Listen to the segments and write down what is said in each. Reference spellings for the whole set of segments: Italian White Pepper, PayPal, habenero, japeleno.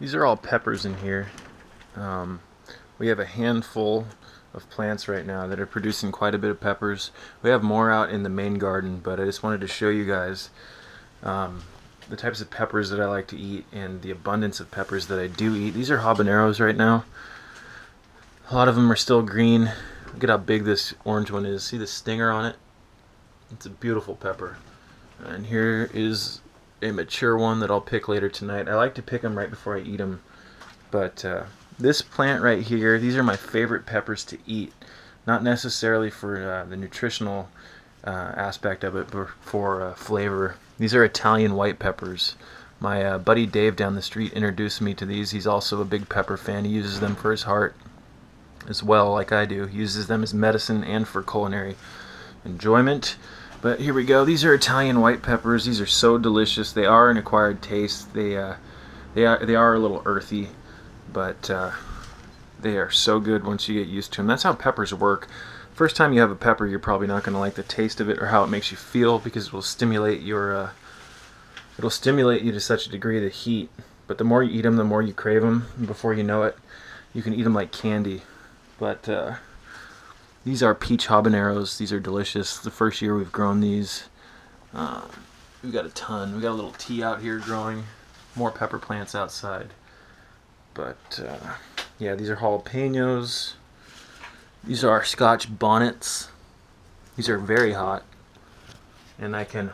These are all peppers in here. We have a handful of plants right now that are producing quite a bit of peppers. We have more out in the main garden, but I just wanted to show you guys the types of peppers that I like to eat and the abundance of peppers that I do eat. These are habaneros right now. A lot of them are still green. Look at how big this orange one is. See the stinger on it? It's a beautiful pepper. And here is a mature one that I'll pick later tonight. I like to pick them right before I eat them, but this plant right here, these are my favorite peppers to eat. Not necessarily for the nutritional aspect of it, but for flavor. These are Italian white peppers. My buddy Dave down the street introduced me to these. He's also a big pepper fan. He uses them for his heart as well, like I do. He uses them as medicine and for culinary enjoyment. But here we go. These are Italian white peppers. These are so delicious. They are an acquired taste. They are a little earthy, but they are so good once you get used to them. That's how peppers work. First time you have a pepper, you're probably not going to like the taste of it or how it makes you feel, because it will stimulate your it'll stimulate you to such a degree, the heat. But the more you eat them, the more you crave them. And before you know it, you can eat them like candy. But these are peach habaneros. These are delicious. The first year we've grown these, we've got a ton. We've got a little tea out here growing, more pepper plants outside. But yeah, these are jalapenos. These are Scotch bonnets. These are very hot, and I can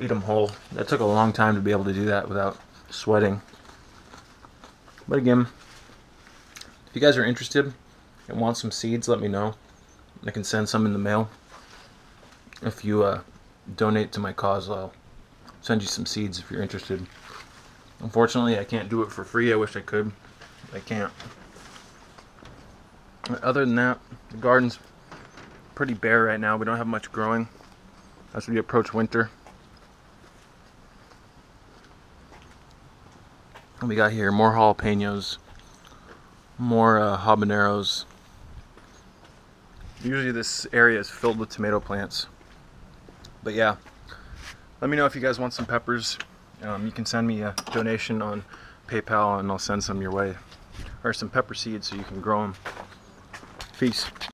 eat them whole. That took a long time to be able to do that without sweating. But again, if you guys are interested and want some seeds, let me know. I can send some in the mail. If you donate to my cause, I'll send you some seeds if you're interested. Unfortunately, I can't do it for free. I wish I could. I can't. Other than that, the garden's pretty bare right now. We don't have much growing as we approach winter. And we got here more jalapenos, more habaneros. Usually this area is filled with tomato plants. But yeah, let me know if you guys want some peppers. You can send me a donation on PayPal and I'll send some your way, or some pepper seeds so you can grow them. Peace.